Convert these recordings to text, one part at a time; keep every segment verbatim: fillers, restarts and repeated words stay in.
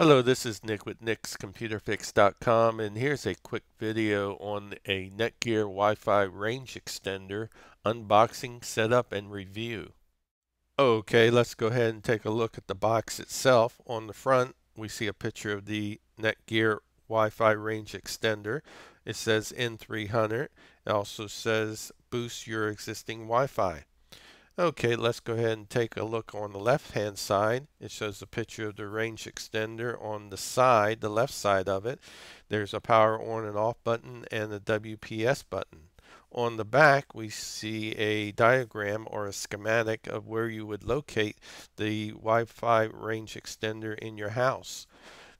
Hello, this is Nick with Nick's ComputerFix dot com, and here's a quick video on a Netgear Wi-Fi range extender unboxing, setup, and review. Okay, let's go ahead and take a look at the box itself. On the front, we see a picture of the Netgear Wi-Fi range extender. It says N three hundred. It also says boost your existing Wi-Fi. Okay, let's go ahead and take a look on the left-hand side. It shows a picture of the range extender on the side, the left side of it. There's a power on and off button and a W P S button. On the back, we see a diagram or a schematic of where you would locate the Wi-Fi range extender in your house.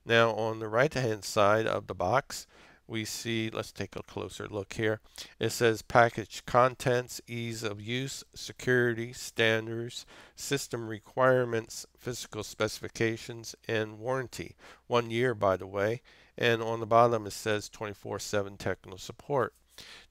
Now, on the right-hand side of the box, we see, let's take a closer look here. It says package contents, ease of use, security, standards, system requirements, physical specifications, and warranty. One year, by the way. And on the bottom, it says twenty-four seven technical support.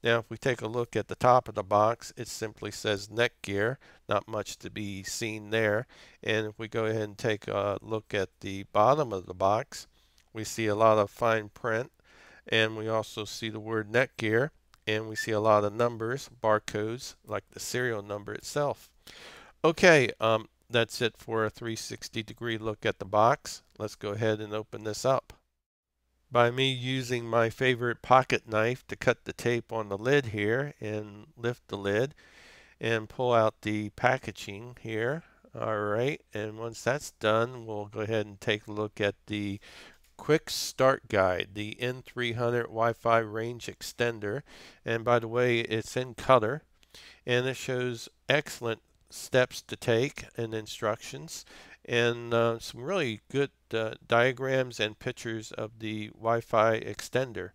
Now, if we take a look at the top of the box, it simply says Netgear. Not much to be seen there. And if we go ahead and take a look at the bottom of the box, we see a lot of fine print. And we also see the word Netgear, and we see a lot of numbers, barcodes, like the serial number itself. Okay, um, that's it for a three sixty degree look at the box. Let's go ahead and open this up. By me using my favorite pocket knife to cut the tape on the lid here, and lift the lid, and pull out the packaging here. All right, and once that's done, we'll go ahead and take a look at the Quick Start Guide, the N three hundred Wi-Fi range extender, and by the way, it's in color, and it shows excellent steps to take and instructions, and uh, some really good uh, diagrams and pictures of the Wi-Fi extender.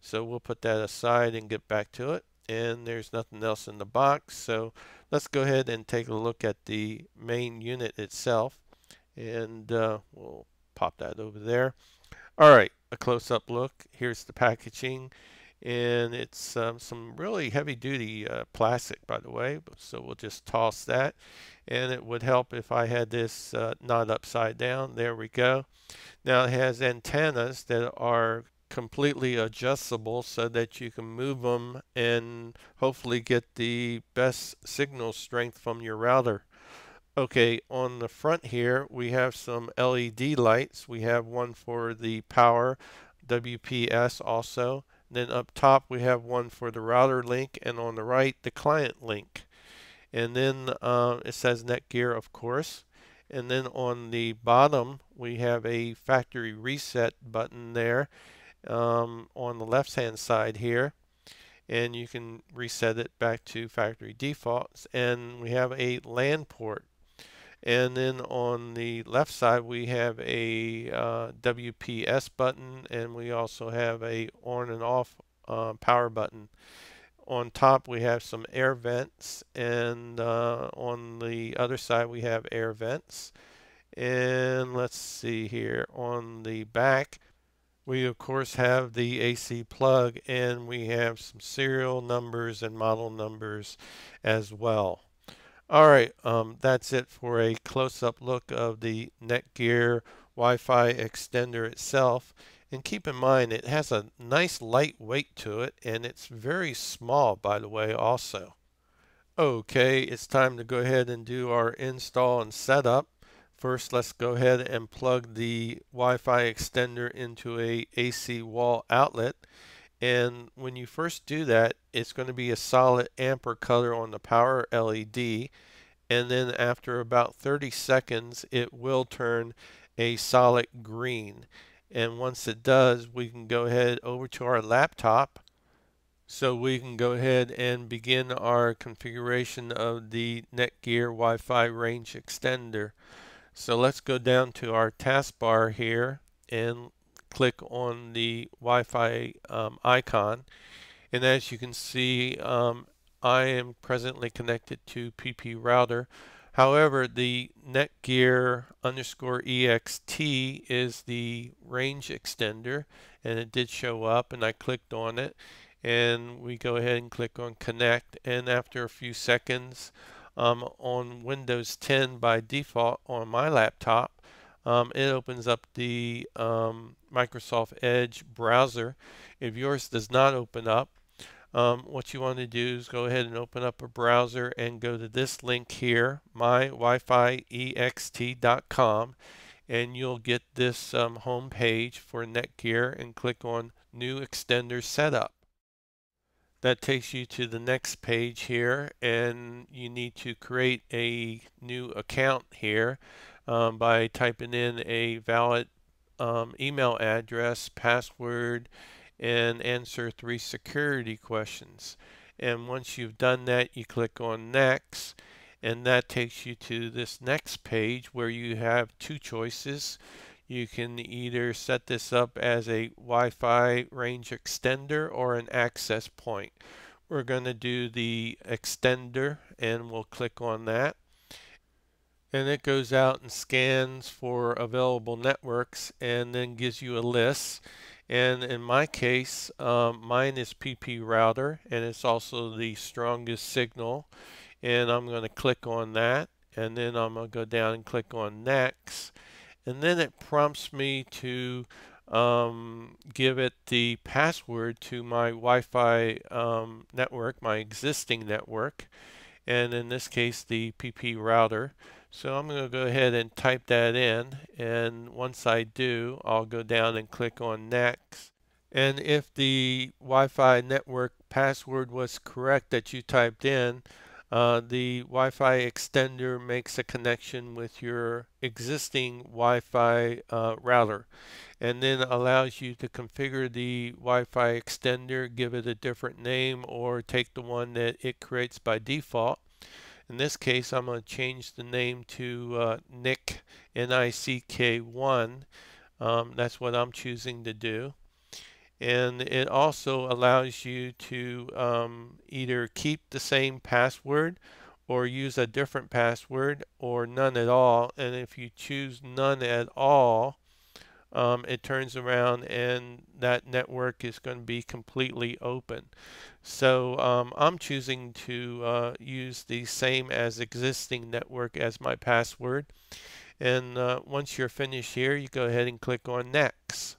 So we'll put that aside and get back to it. And there's nothing else in the box, so let's go ahead and take a look at the main unit itself, and uh, we'll pop that over there. All right, a close-up look. Here's the packaging, and it's um, some really heavy-duty uh, plastic, by the way, so we'll just toss that. And it would help if I had this uh, not upside down. There we go. Now it has antennas that are completely adjustable so that you can move them and hopefully get the best signal strength from your router. Okay, on the front here, we have some L E D lights. We have one for the power, W P S also. Then up top, we have one for the router link, and on the right, the client link. And then uh, it says Netgear, of course. And then on the bottom, we have a factory reset button there um, on the left-hand side here. And you can reset it back to factory defaults. And we have a LAN port. And then on the left side, we have a uh, W P S button, and we also have a on and off uh, power button. On top, we have some air vents, and uh, on the other side, we have air vents. And let's see here, on the back, we of course have the A C plug, and we have some serial numbers and model numbers as well. All right, um, that's it for a close-up look of the Netgear Wi-Fi extender itself. And keep in mind, it has a nice lightweight to it, and it's very small, by the way, also. Okay, it's time to go ahead and do our install and setup. First, let's go ahead and plug the Wi-Fi extender into a A C wall outlet. And when you first do that, it's going to be a solid amber color on the power L E D, and then after about thirty seconds it will turn a solid green. And once it does, we can go ahead over to our laptop, so we can go ahead and begin our configuration of the Netgear Wi-Fi range extender. So let's go down to our taskbar here and click on the Wi-Fi um, icon, and as you can see, um, I am presently connected to P P router. However, the Netgear underscore ext is the range extender, and it did show up, and I clicked on it, and we go ahead and click on connect. And after a few seconds, um, on Windows ten by default on my laptop, Um, it opens up the um, Microsoft Edge browser. If yours does not open up, um, what you want to do is go ahead and open up a browser and go to this link here, my wifi E X T dot com, and you'll get this um, home page for Netgear, and click on New Extender Setup. That takes you to the next page here, and you need to create a new account here um, by typing in a valid um, email address, password, and answer three security questions. And once you've done that, you click on Next, and that takes you to this next page where you have two choices. You can either set this up as a Wi-Fi range extender or an access point. We're going to do the extender, and we'll click on that. And it goes out and scans for available networks and then gives you a list. And in my case, um, mine is P P router, and it's also the strongest signal. And I'm going to click on that, and then I'm going to go down and click on Next. And then it prompts me to um, give it the password to my Wi-Fi um, network, my existing network, and in this case the P P router. So I'm going to go ahead and type that in, and once I do, I'll go down and click on Next. And if the Wi-Fi network password was correct that you typed in, Uh, the Wi-Fi extender makes a connection with your existing Wi-Fi uh, router, and then allows you to configure the Wi-Fi extender, give it a different name, or take the one that it creates by default. In this case, I'm going to change the name to uh, Nick, N I C K one. Um, that's what I'm choosing to do. And it also allows you to um, either keep the same password or use a different password or none at all. And if you choose none at all, um, it turns around and that network is going to be completely open. So um, I'm choosing to uh, use the same as existing network as my password. And uh, once you're finished here, you go ahead and click on Next.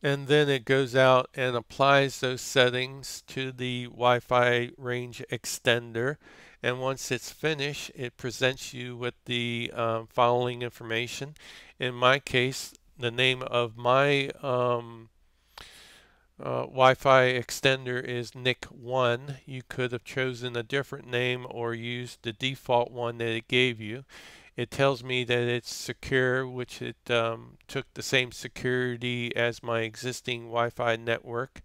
And then it goes out and applies those settings to the Wi-Fi range extender. And once it's finished, it presents you with the uh, following information. In my case, the name of my um, uh, Wi-Fi extender is Nick one. You could have chosen a different name or used the default one that it gave you. It tells me that it's secure, which it um, took the same security as my existing Wi-Fi network.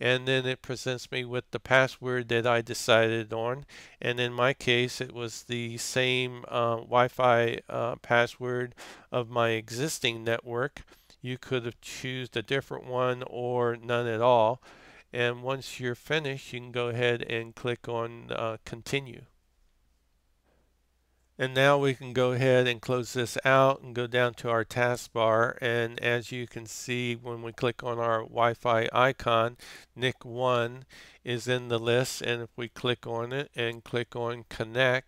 And then it presents me with the password that I decided on. And in my case, it was the same uh, Wi-Fi uh, password of my existing network. You could have chosen a different one or none at all. And once you're finished, you can go ahead and click on uh, Continue. And now we can go ahead and close this out and go down to our taskbar. And as you can see, when we click on our Wi-Fi icon, Nick one is in the list. And if we click on it and click on Connect,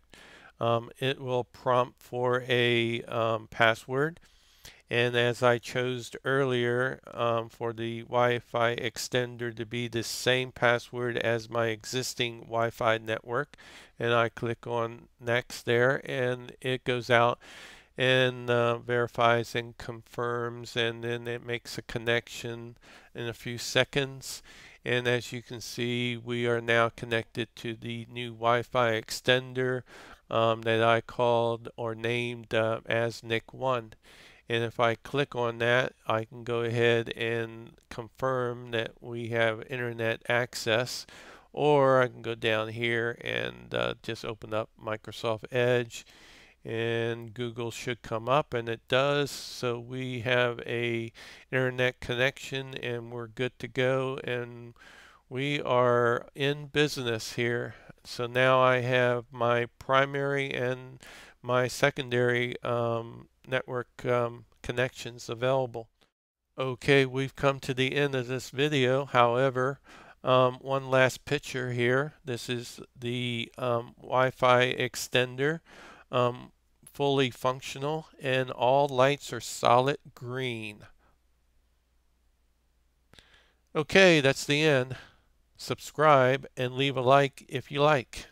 um, it will prompt for a um, password. And as I chose earlier um, for the Wi-Fi extender to be the same password as my existing Wi-Fi network, and I click on Next there, and it goes out and uh, verifies and confirms, and then it makes a connection in a few seconds. And as you can see, we are now connected to the new Wi-Fi extender um, that I called or named uh, as Nick one. And if I click on that, I can go ahead and confirm that we have internet access, or I can go down here and uh, just open up Microsoft Edge, and Google should come up, and it does. So we have a internet connection, and we're good to go, and we are in business here. So now I have my primary and my secondary um, network um, connections available. Okay, we've come to the end of this video. However, um, one last picture here. This is the um, Wi-Fi extender um, fully functional, and all lights are solid green. Okay, that's the end. Subscribe and leave a like if you like.